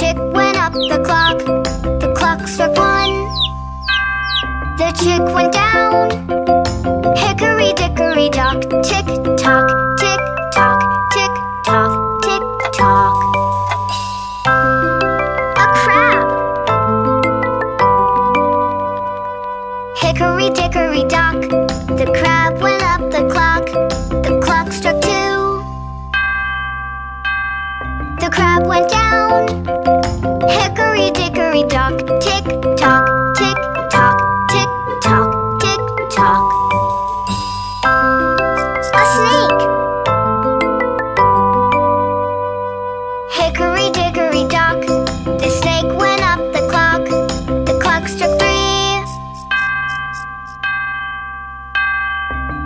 chick went up the clock struck 1. The chick went down, hickory dickory dock, tick tock, tick tock, tick tock, tick tock. A crab! Hickory dickory dock, the crab went up the clock struck 2. The crab went down, hickory dickory dock, tick tock, tick tock, tick tock, tick tock. A snake! Hickory dickory dock, the snake went up the clock struck 3.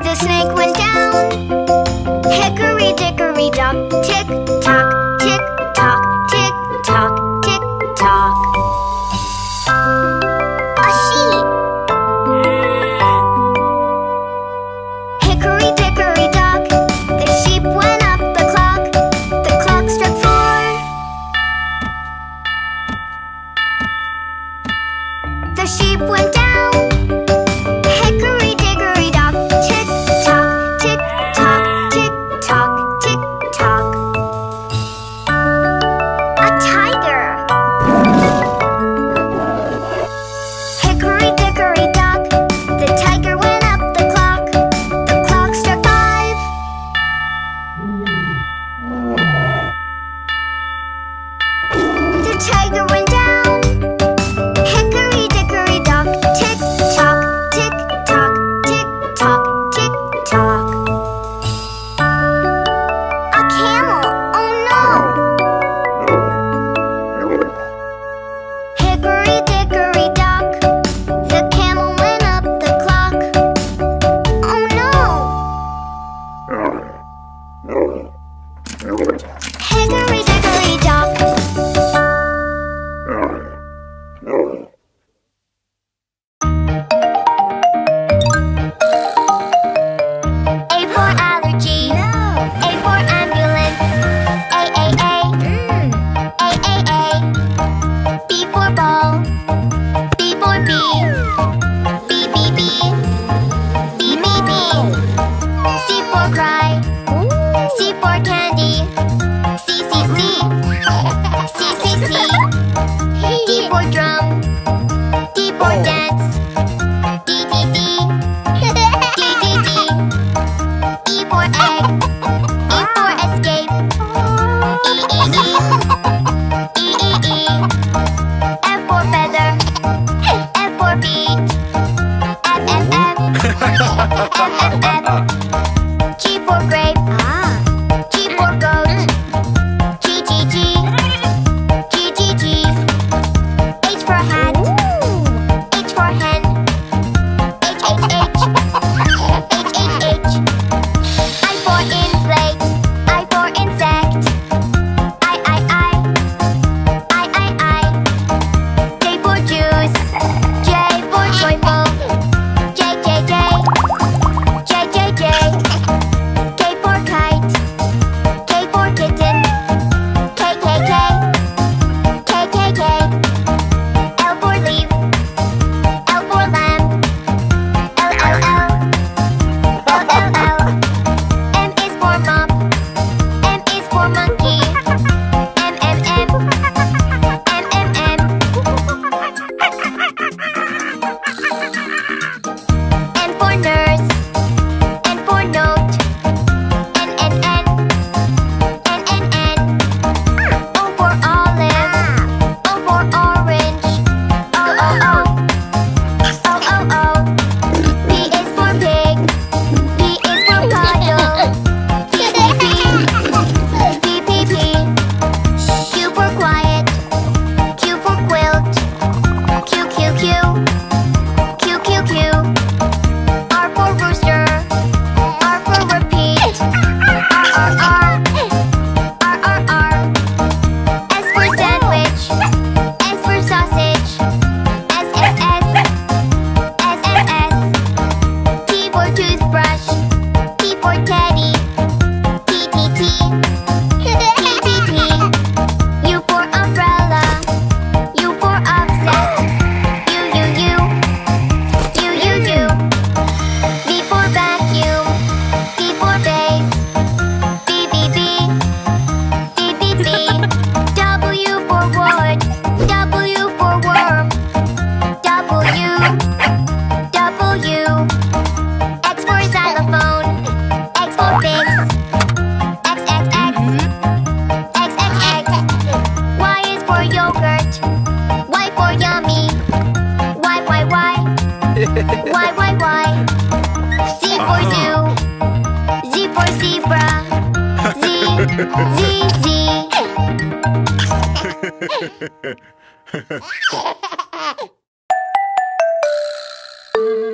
The snake went down, hickory dickory dock, tick tock, tick tock, tick tock, tick tock. A sheep. Hickory dickory dock, the sheep went up the clock struck 4. The sheep went down, hickory dickory dock, tick tock, tick tock, tick tock, tick tock. Tiger went down, hickory dickory dock, tick tock, tick tock, tick tock, tick tock. A camel, oh no! Hickory dickory dock, the camel went up the clock. Oh no! Hickory dickory dock. for yogurt? Y for yummy. Y. Y. Z for zoo. Z for zebra. Z.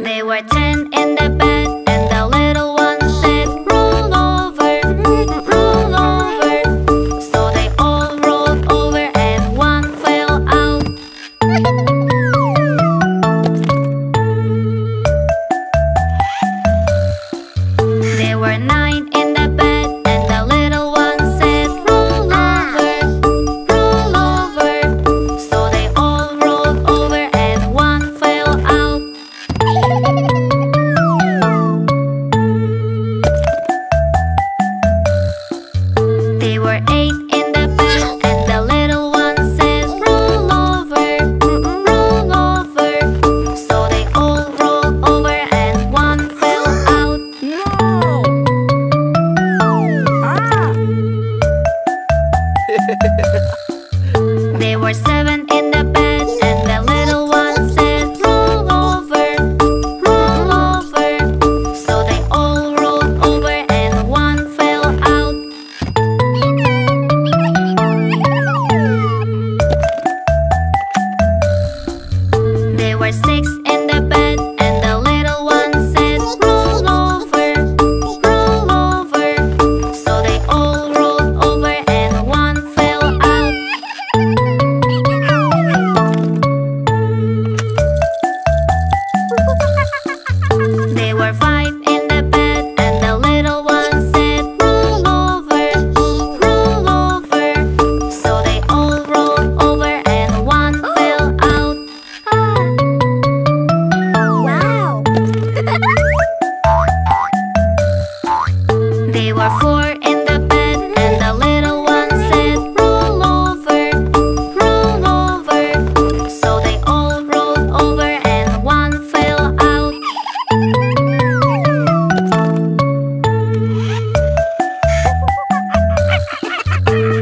They were 10 in the bed, and the little one said, roll over, roll over. So they all rolled over and one fell out. They were 9 in the bed, and the little one said, roll over, roll over. So they all rolled over and one fell out. They were 8 in the bed, and the little one said, roll over, roll over. So they all rolled over and one fell out. No. They were 7 in the bed, and the little one said, roll over, roll over. So they all rolled over and one fell out. They were 6 in the bed, and the little one said, roll over, roll over. So they all rolled over and one fell out. They were 5 in the bed, and the little one said, roll over, roll over. So they all rolled over and one fell out. Wow. They were 4 in the bed, and the little one said, roll over, roll over. So they all rolled over and one fell out.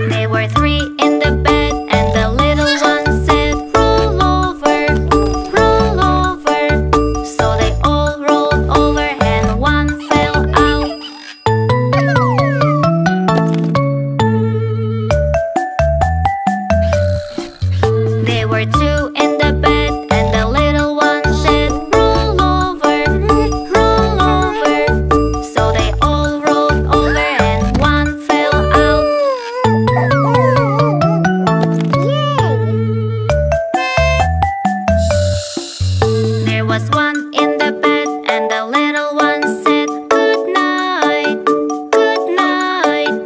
They were 3 in the bed, and the little one said, roll over, roll over. So they all rolled over and one fell out. They were 2 in the bed, and the little one said, roll over, roll over. So they all rolled over and one fell out. There was 1 in the bed, and the little one said, good night, good night.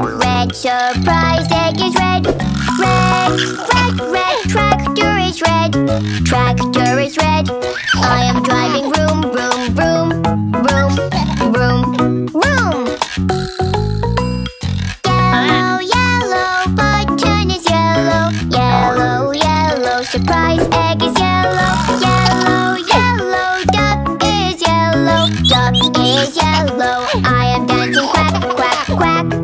red, red surprise egg is red. Red, red, red, tractor is red. Tractor is red. I am driving vroom, vroom, vroom, vroom, vroom, vroom. Surprise egg is yellow, yellow, yellow. Duck is yellow, duck is yellow. I am dancing quack, quack, quack.